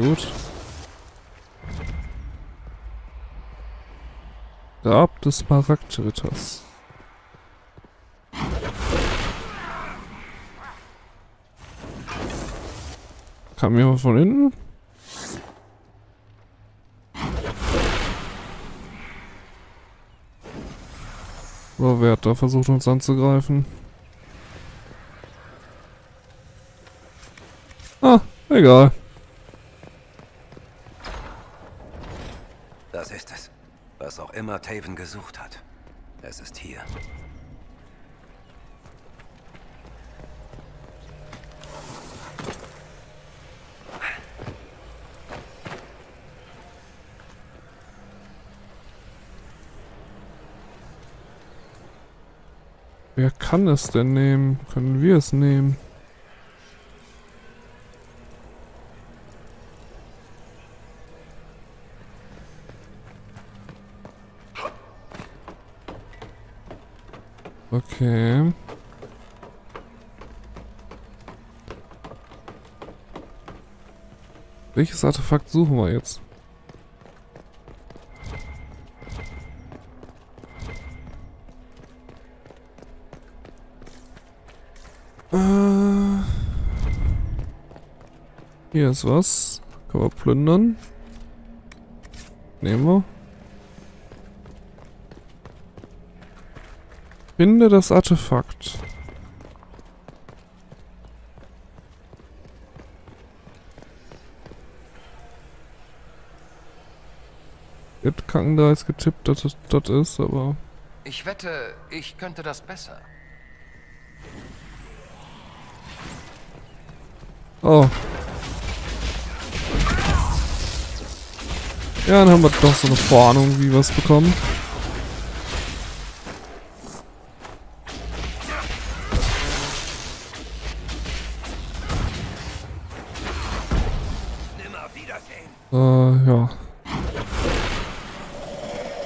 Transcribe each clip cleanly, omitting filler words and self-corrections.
gut. Grab des Smaragd-Ritters. Kam jemand von hinten? So, wer hat da versucht, uns anzugreifen? Ah, egal. Das ist es. Was auch immer Taven gesucht hat. Es ist hier. Wer kann es denn nehmen? Können wir es nehmen? Okay. Welches Artefakt suchen wir jetzt? Hier ist was. Können wir plündern. Nehmen wir. Finde das Artefakt. Ich hab Kacken da jetzt getippt, dass es das ist, aber... Ich wette, ich könnte das besser. Oh. Ja, dann haben wir doch so eine Vorahnung, wie wir es bekommen. Ja.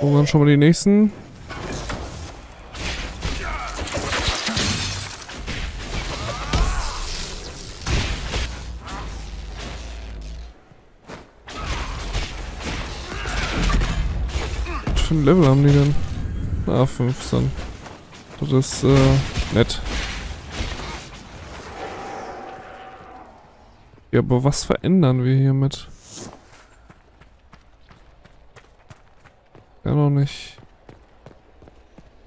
Und dann schon mal die nächsten. Level haben die denn? Ah, 15. Das ist nett. Ja, aber was verändern wir hiermit? Ja, noch nicht.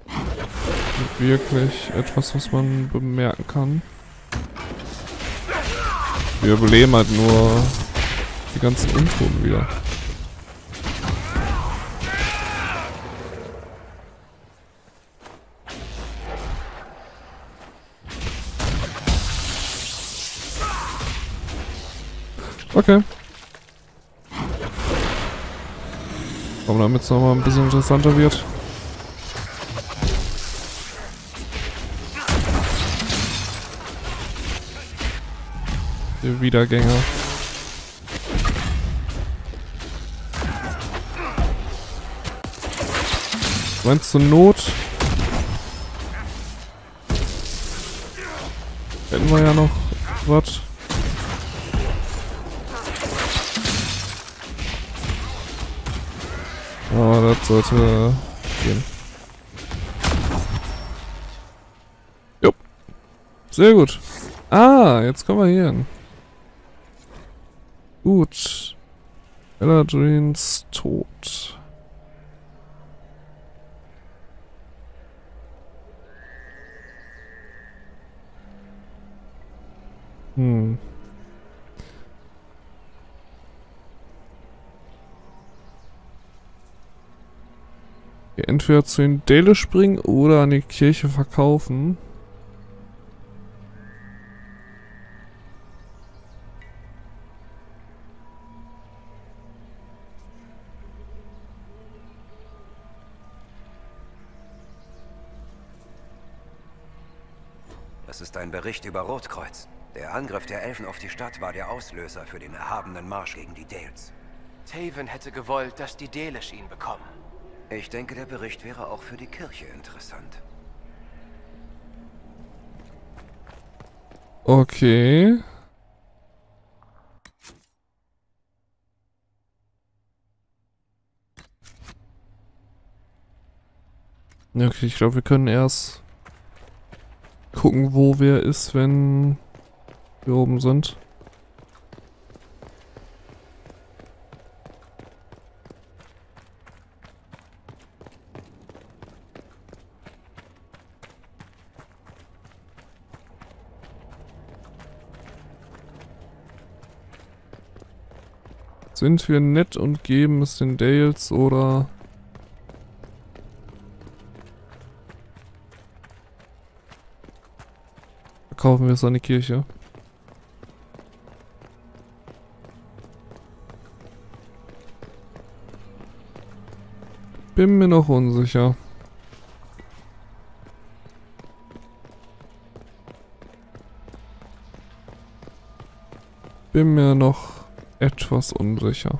Nicht wirklich etwas, was man bemerken kann. Wir überleben halt nur die ganzen Untoten wieder. Okay. Aber damit es nochmal ein bisschen interessanter wird. Die Wiedergänger. Meinst du Not? Hätten wir ja noch was. Aber das sollte gehen. Jupp. Sehr gut. Ah, jetzt kommen wir hier hin. Gut. Eladrins Tod. Hm. Entweder zu den Dalish bringen oder an die Kirche verkaufen. Das ist ein Bericht über Rotkreuz. Der Angriff der Elfen auf die Stadt war der Auslöser für den erhabenen Marsch gegen die Dales. Taven hätte gewollt, dass die Dalish ihn bekommen. Ich denke, der Bericht wäre auch für die Kirche interessant. Okay. Okay, ich glaube, wir können erst gucken, wo wer ist, wenn wir oben sind. Sind wir nett und geben es den Dales oder... verkaufen wir es an die Kirche? Bin mir noch unsicher. Bin mir noch... etwas unsicher.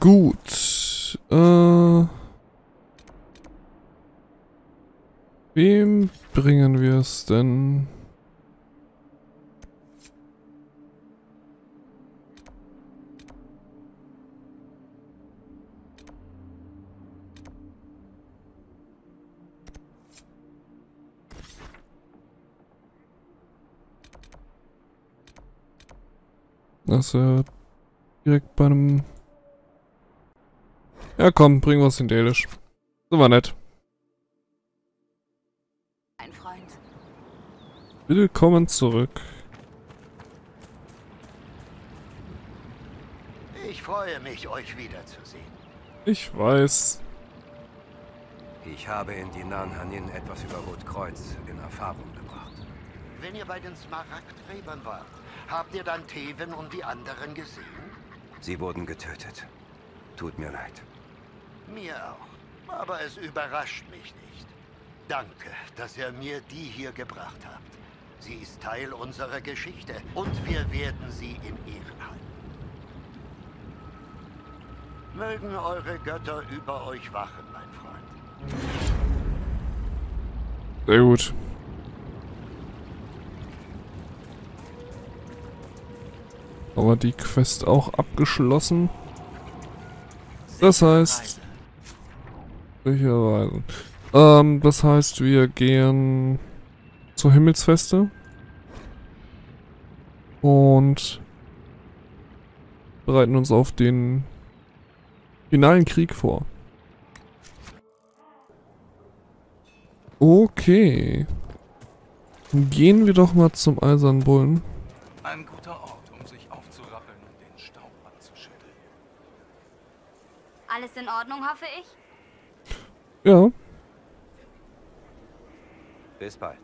Gut. Wem bringen wir es denn? Das direkt bei einem... ja komm, bringen wir es in Dalish. So war nett. Ein Freund. Willkommen zurück. Ich freue mich, euch wiederzusehen. Ich weiß. Ich habe in Din'an Hanin etwas über Rotkreuz in Erfahrung gebracht. Wenn ihr bei den Smaragd-Rebern wart, habt ihr dann Theven und die anderen gesehen? Sie wurden getötet. Tut mir leid. Mir auch, aber es überrascht mich nicht. Danke, dass ihr mir die hier gebracht habt. Sie ist Teil unserer Geschichte und wir werden sie in Ehren halten. Mögen eure Götter über euch wachen, mein Freund. Sehr gut. Aber die Quest auch abgeschlossen. Das heißt... sicherweise. Das heißt, wir gehen zur Himmelsfeste und bereiten uns auf den finalen Krieg vor. Okay. Gehen wir doch mal zum Eisernen Bullen. Ein guter Ort, um sich aufzurappeln und den Staub abzuschütteln. Alles in Ordnung, hoffe ich? Ja. Bis bald.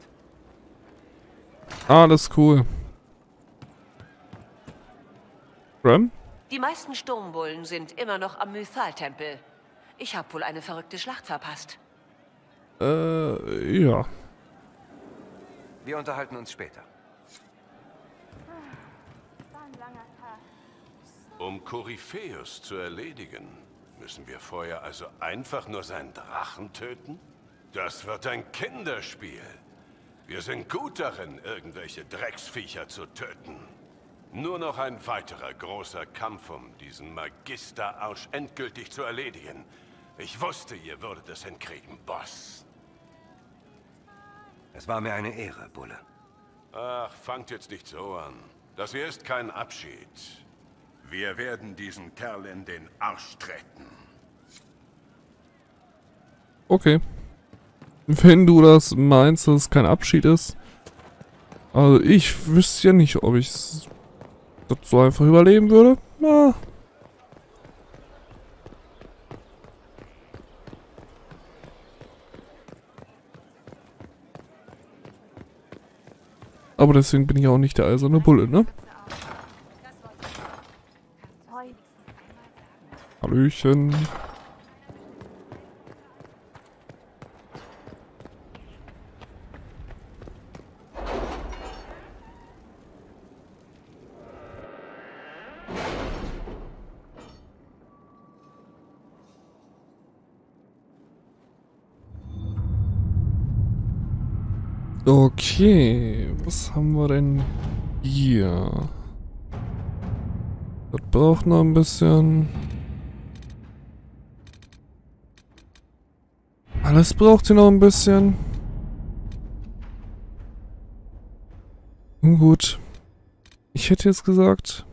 Alles cool. Ram? Die meisten Sturmbullen sind immer noch am Mythaltempel. Ich habe wohl eine verrückte Schlacht verpasst. Ja. Wir unterhalten uns später. War ein langer Tag. Um Corypheus zu erledigen, müssen wir vorher also einfach nur seinen Drachen töten? Das wird ein Kinderspiel. Wir sind gut darin, irgendwelche Drecksviecher zu töten. Nur noch ein weiterer großer Kampf, um diesen Magister-Arsch endgültig zu erledigen. Ich wusste, ihr würdet es hinkriegen, Boss. Es war mir eine Ehre, Bulle. Ach, fangt jetzt nicht so an. Das hier ist kein Abschied. Wir werden diesen Kerl in den Arsch treten. Okay. Wenn du das meinst, dass es kein Abschied ist. Also ich wüsste ja nicht, ob ich das so einfach überleben würde. Na. Aber deswegen bin ich auch nicht der eiserne Bulle, ne? Hallöchen. Okay, was haben wir denn hier? Das braucht noch ein bisschen. Alles braucht hier noch ein bisschen. Nun gut. Ich hätte jetzt gesagt...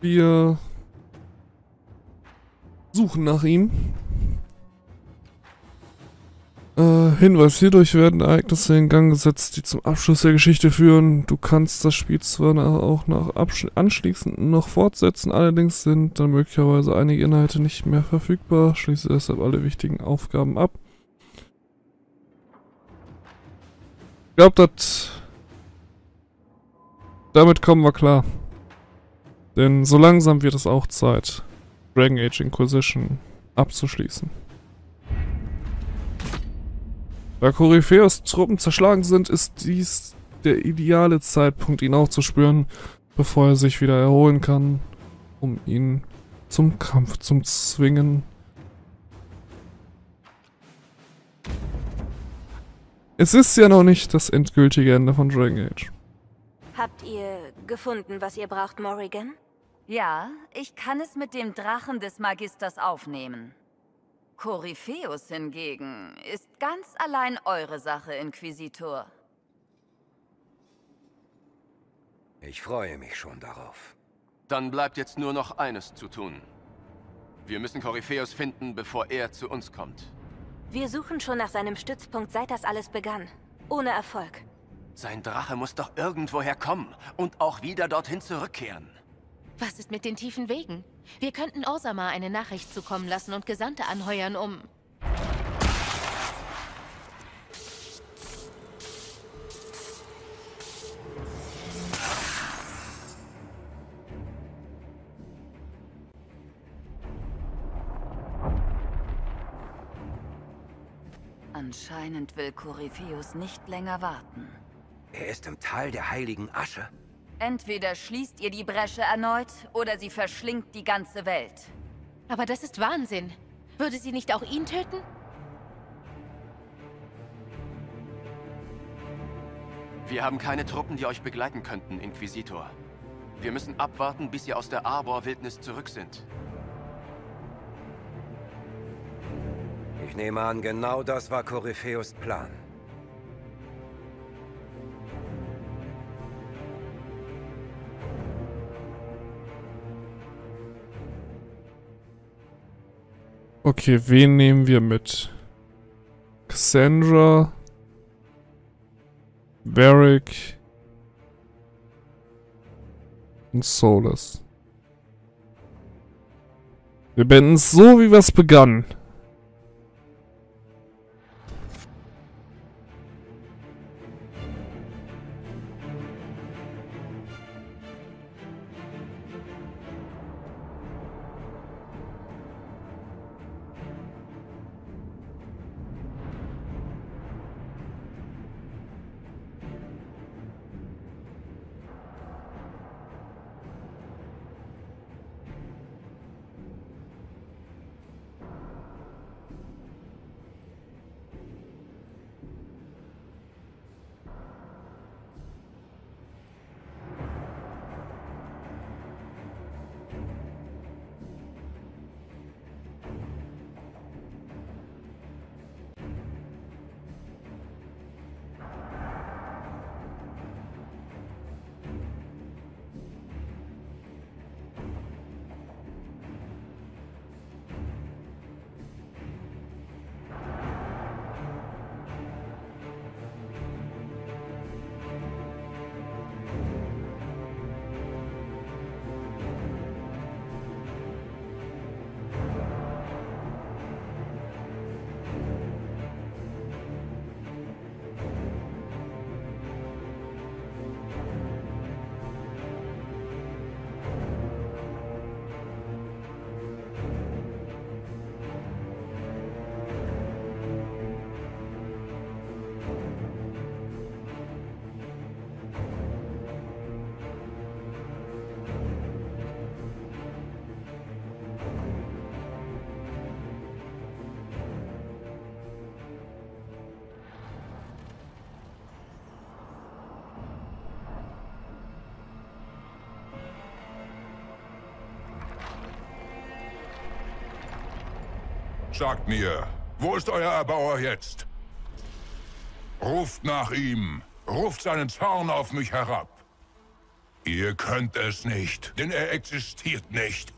Wir suchen nach ihm. Hinweis, hierdurch werden Ereignisse in Gang gesetzt, die zum Abschluss der Geschichte führen. Du kannst das Spiel zwar auch nach anschließend noch fortsetzen, allerdings sind dann möglicherweise einige Inhalte nicht mehr verfügbar. Schließe deshalb alle wichtigen Aufgaben ab. Ich glaube, damit kommen wir klar. Denn so langsam wird es auch Zeit, Dragon Age Inquisition abzuschließen. Da Corypheus Truppen zerschlagen sind, ist dies der ideale Zeitpunkt, ihn aufzuspüren, bevor er sich wieder erholen kann, um ihn zum Kampf zu zwingen. Es ist ja noch nicht das endgültige Ende von Dragon Age. Habt ihr gefunden, was ihr braucht, Morrigan? Ja, ich kann es mit dem Drachen des Magisters aufnehmen. Corypheus hingegen ist ganz allein eure Sache, Inquisitor. Ich freue mich schon darauf. Dann bleibt jetzt nur noch eines zu tun. Wir müssen Corypheus finden, bevor er zu uns kommt. Wir suchen schon nach seinem Stützpunkt, seit das alles begann. Ohne Erfolg. Sein Drache muss doch irgendwoher kommen und auch wieder dorthin zurückkehren. Was ist mit den tiefen Wegen? Wir könnten Osama eine Nachricht zukommen lassen und Gesandte anheuern, um... Anscheinend will Corypheus nicht länger warten. Er ist im Tal der Heiligen Asche. Entweder schließt ihr die Bresche erneut, oder sie verschlingt die ganze Welt. Aber das ist Wahnsinn. Würde sie nicht auch ihn töten? Wir haben keine Truppen, die euch begleiten könnten, Inquisitor. Wir müssen abwarten, bis ihr aus der Arbor-Wildnis zurück sind. Ich nehme an, genau das war Corypheus' Plan. Okay, wen nehmen wir mit? Cassandra, Varric und Solas. Wir beenden es so, wie wir es begannen. Sagt mir, wo ist euer Erbauer jetzt? Ruft nach ihm. Ruft seinen Zorn auf mich herab. Ihr könnt es nicht, denn er existiert nicht.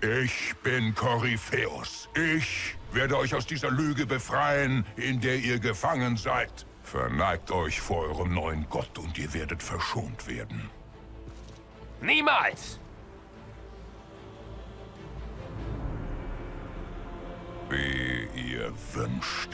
Ich bin Corypheus. Ich werde euch aus dieser Lüge befreien, in der ihr gefangen seid. Verneigt euch vor eurem neuen Gott und ihr werdet verschont werden. Niemals! Wie ihr wünscht.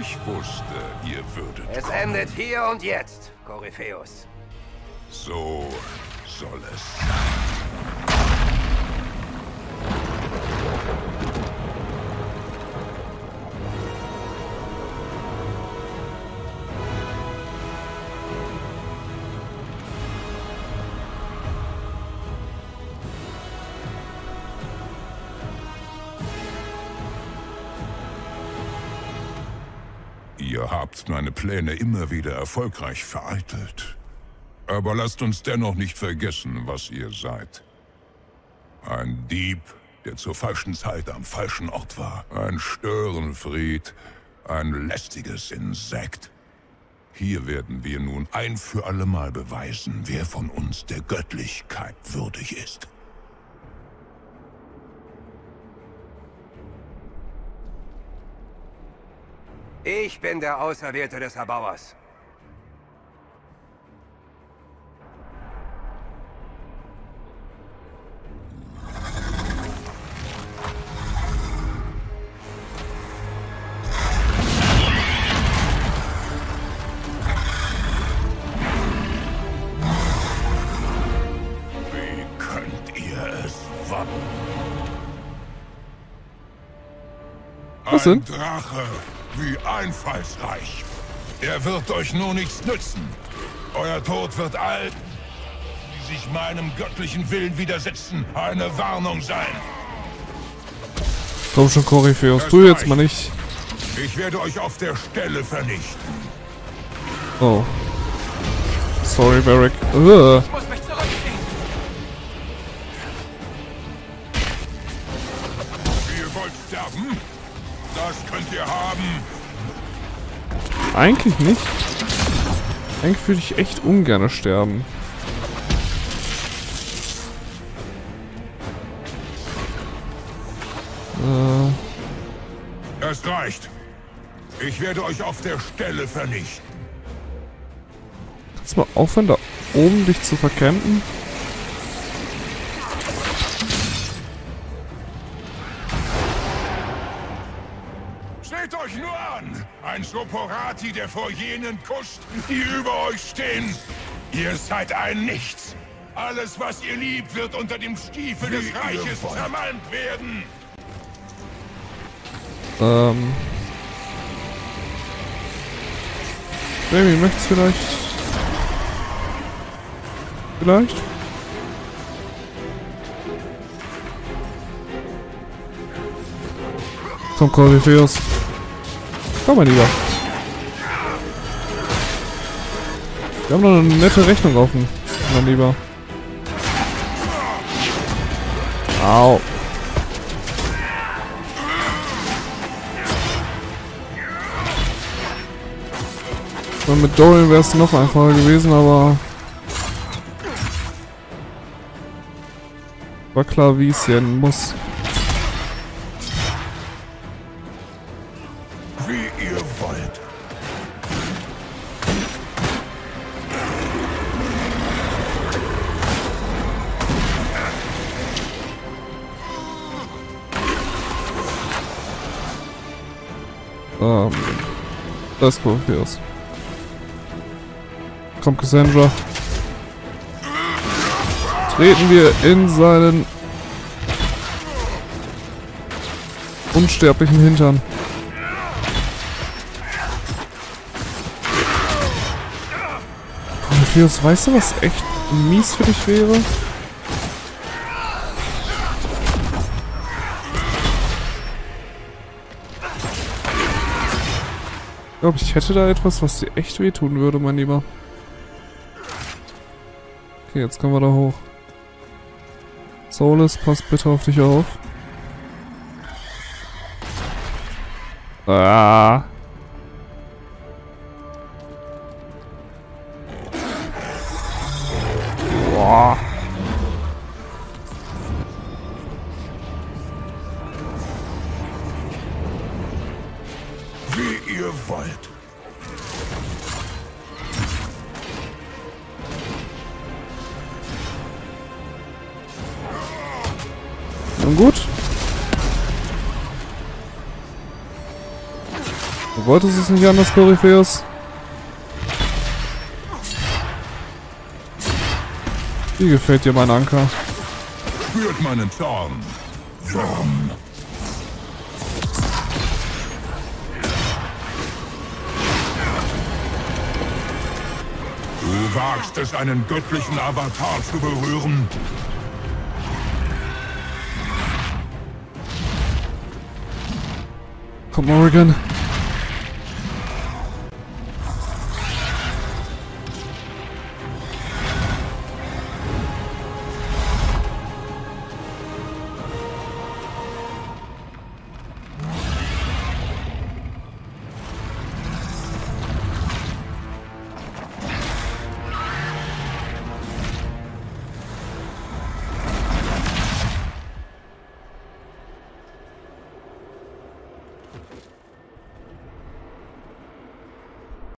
Ich wusste, ihr würdet es kommen. Es endet hier und jetzt, Corypheus. So soll es sein. Ihr habt meine Pläne immer wieder erfolgreich vereitelt. Aber lasst uns dennoch nicht vergessen, was ihr seid. Ein Dieb, der zur falschen Zeit am falschen Ort war. Ein Störenfried, ein lästiges Insekt. Hier werden wir nun ein für allemal beweisen, wer von uns der Göttlichkeit würdig ist. Ich bin der Auserwählte des Erbauers. Wie könnt ihr es wagen? Ein Drache! Wie einfallsreich. Er wird euch nur nichts nützen. Euer Tod wird allen, die sich meinem göttlichen Willen widersetzen, eine Warnung sein. Komm schon, Corypheus, tu jetzt mal nicht. Ich werde euch auf der Stelle vernichten. Oh. Sorry, Varric. Ihr wollt sterben? Das könnt ihr haben. Eigentlich nicht. Eigentlich würde ich echt ungern sterben. Es reicht. Ich werde euch auf der Stelle vernichten. Kannst du mal aufhören, da oben dich zu vercampen? Ein Soporati, der vor jenen kuscht, die über euch stehen. Ihr seid ein Nichts. Alles, was ihr liebt, wird unter dem Stiefel des Reiches zermalmt werden. Baby, möchtest du vielleicht... Komm, Corypheus. Komm mal lieber. Wir haben noch eine nette Rechnung offen, mein Lieber. Au. Und mit Dorian wäre es noch einfacher gewesen, aber... War klar, wie es hier muss. Das ist Corypheus. Komm, Cassandra. Treten wir in seinen unsterblichen Hintern. Corypheus, weißt du, was echt mies für dich wäre? Ich glaube, ich hätte da etwas, was dir echt wehtun würde, mein Lieber. Okay, jetzt kommen wir da hoch. Solas, pass bitte auf dich auf. Ah. Boah. Wie ihr wollt. Nun gut. Du wolltest es nicht anders, Corypheus. Wie gefällt dir mein Anker? Spürt meinen Zorn. Du wagst es, einen göttlichen Avatar zu berühren? Komm, Morrigan.